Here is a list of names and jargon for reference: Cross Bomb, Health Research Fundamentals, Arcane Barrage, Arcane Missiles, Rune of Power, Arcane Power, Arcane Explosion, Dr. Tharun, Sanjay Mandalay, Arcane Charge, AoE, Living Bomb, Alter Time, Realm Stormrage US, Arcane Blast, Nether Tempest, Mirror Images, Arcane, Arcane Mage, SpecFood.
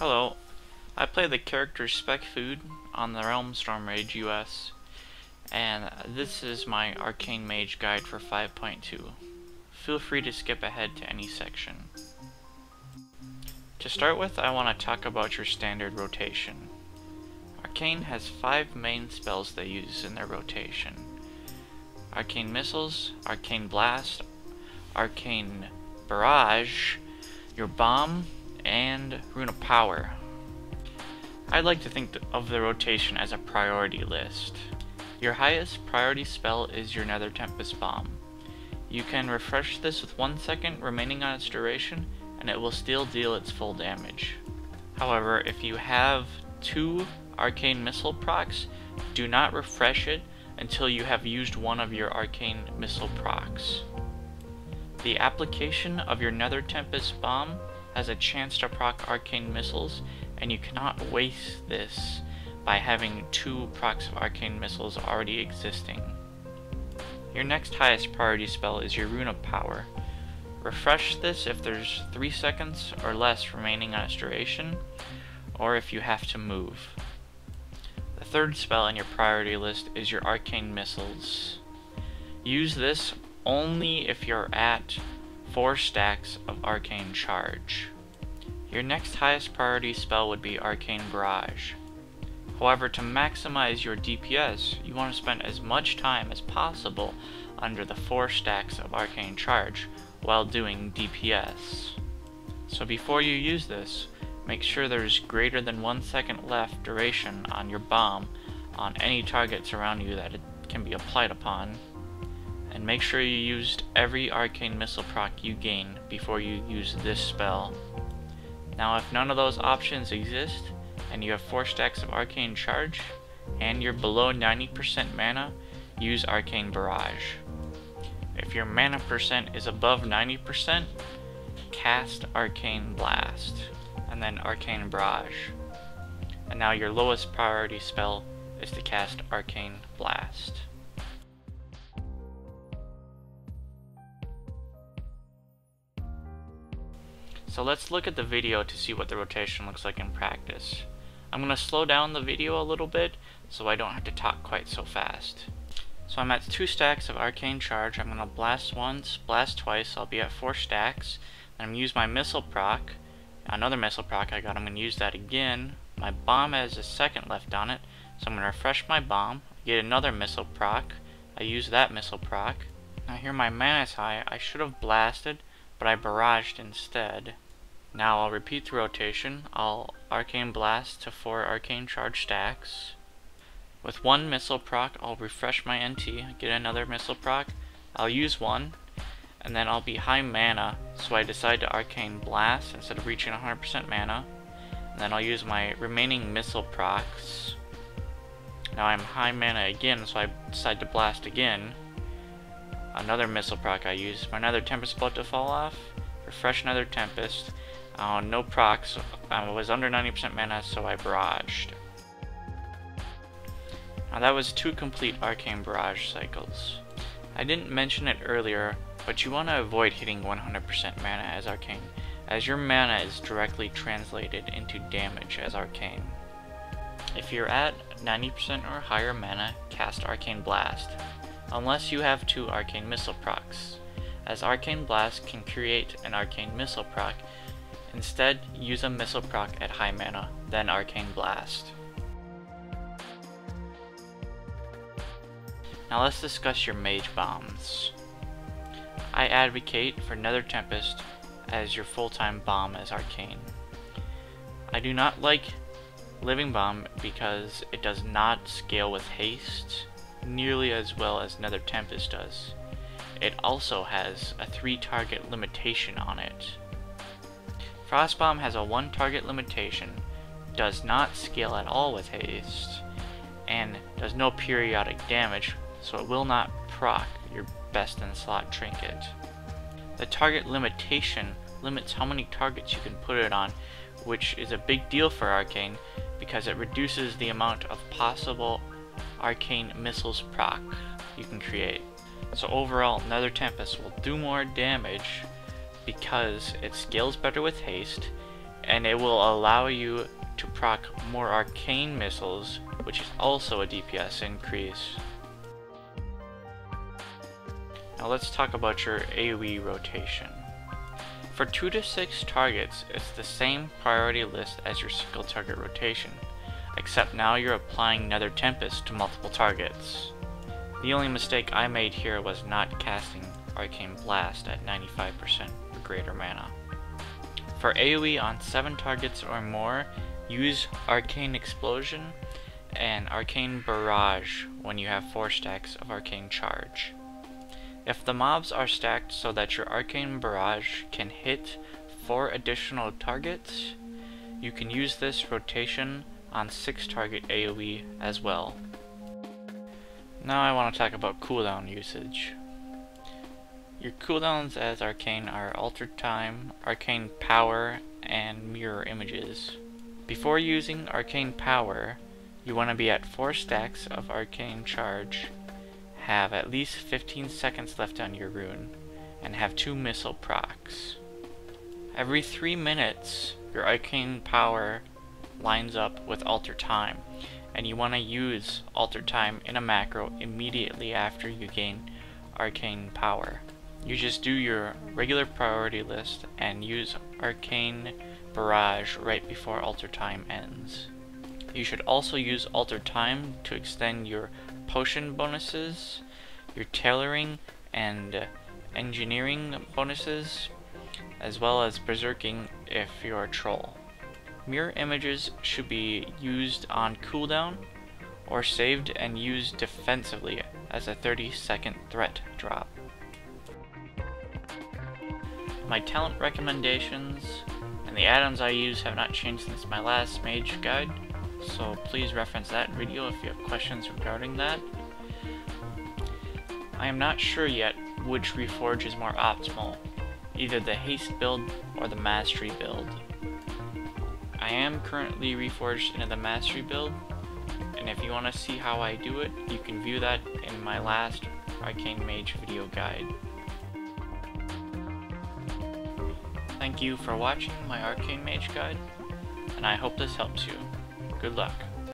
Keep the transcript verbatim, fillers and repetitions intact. Hello, I play the character SpecFood on the Realm Stormrage U S, and this is my Arcane Mage guide for five point two. Feel free to skip ahead to any section. To start with, I want to talk about your standard rotation. Arcane has five main spells they use in their rotation: Arcane Missiles, Arcane Blast, Arcane Barrage, your Bomb, and Rune of Power. I'd like to think of the rotation as a priority list. Your highest priority spell is your Nether Tempest Bomb. You can refresh this with one second remaining on its duration, and it will still deal its full damage. However, if you have two Arcane Missile procs, do not refresh it until you have used one of your Arcane Missile procs. The application of your Nether Tempest Bomb has a chance to proc Arcane Missiles, and you cannot waste this by having two procs of Arcane Missiles already existing. Your next highest priority spell is your Rune of Power. Refresh this if there's three seconds or less remaining on its duration, or if you have to move. The third spell in your priority list is your Arcane Missiles. Use this only if you're at four stacks of Arcane Charge. Your next highest priority spell would be Arcane Barrage. However, to maximize your D P S, you want to spend as much time as possible under the four stacks of Arcane Charge while doing D P S. So before you use this, make sure there's greater than one second left duration on your bomb on any targets around you that it can be applied upon. And make sure you used every Arcane Missile proc you gain before you use this spell. Now, if none of those options exist, and you have four stacks of Arcane Charge, and you're below ninety percent mana, use Arcane Barrage. If your mana percent is above ninety percent, cast Arcane Blast, and then Arcane Barrage. And now your lowest priority spell is to cast Arcane Blast. So let's look at the video to see what the rotation looks like in practice. I'm going to slow down the video a little bit so I don't have to talk quite so fast. So I'm at two stacks of Arcane Charge. I'm going to blast once, blast twice, I'll be at four stacks. I'm going to use my missile proc, another missile proc I got, I'm going to use that again. My bomb has a second left on it, so I'm going to refresh my bomb, get another missile proc, I use that missile proc. Now here my mana is high, I should have blasted, but I barraged instead. Now I'll repeat the rotation. I'll Arcane Blast to four Arcane Charge stacks. With one missile proc, I'll refresh my N T, get another missile proc, I'll use one, and then I'll be high mana, so I decide to Arcane Blast instead of reaching one hundred percent mana, and then I'll use my remaining missile procs. Now I'm high mana again, so I decide to blast again. Another missile proc I use, my Nether Tempest about to fall off, refresh Nether Tempest. Uh, no procs, I was under ninety percent mana, so I barraged. Now that was two complete Arcane Barrage cycles. I didn't mention it earlier, but you want to avoid hitting one hundred percent mana as Arcane, as your mana is directly translated into damage as Arcane. If you're at ninety percent or higher mana, cast Arcane Blast, unless you have two Arcane Missile procs, as Arcane Blast can create an Arcane Missile proc. Instead, use a missile proc at high mana, then Arcane Blast. Now let's discuss your mage bombs. I advocate for Nether Tempest as your full-time bomb as Arcane. I do not like Living Bomb because it does not scale with haste nearly as well as Nether Tempest does. It also has a three target limitation on it. Cross Bomb has a one target limitation, does not scale at all with haste, and does no periodic damage, so it will not proc your best in slot trinket. The target limitation limits how many targets you can put it on, which is a big deal for Arcane because it reduces the amount of possible Arcane Missiles proc you can create. So overall, Nether Tempest will do more damage because it scales better with haste and it will allow you to proc more Arcane Missiles, which is also a D P S increase. Now let's talk about your AoE rotation. For two to six targets, it's the same priority list as your single target rotation, except now you're applying Nether Tempest to multiple targets. The only mistake I made here was not casting Arcane Blast at ninety-five percent or greater mana. For AoE on seven targets or more, use Arcane Explosion and Arcane Barrage when you have four stacks of Arcane Charge. If the mobs are stacked so that your Arcane Barrage can hit four additional targets, you can use this rotation on six target AoE as well. Now I want to talk about cooldown usage. Your cooldowns as Arcane are Alter Time, Arcane Power, and Mirror Images. Before using Arcane Power, you want to be at four stacks of Arcane Charge, have at least fifteen seconds left on your rune, and have two missile procs. Every three minutes, your Arcane Power lines up with Alter Time, and you want to use Alter Time in a macro immediately after you gain Arcane Power. You just do your regular priority list and use Arcane Barrage right before Alter Time ends. You should also use Alter Time to extend your potion bonuses, your tailoring and engineering bonuses, as well as berserking if you're a troll. Mirror Images should be used on cooldown or saved and used defensively as a thirty second threat drop. My talent recommendations and the add-ons I use have not changed since my last mage guide, so please reference that video if you have questions regarding that. I am not sure yet which reforge is more optimal, either the haste build or the mastery build. I am currently reforged into the mastery build, and if you want to see how I do it, you can view that in my last Arcane Mage video guide. Thank you for watching my Arcane Mage guide, and I hope this helps you. Good luck.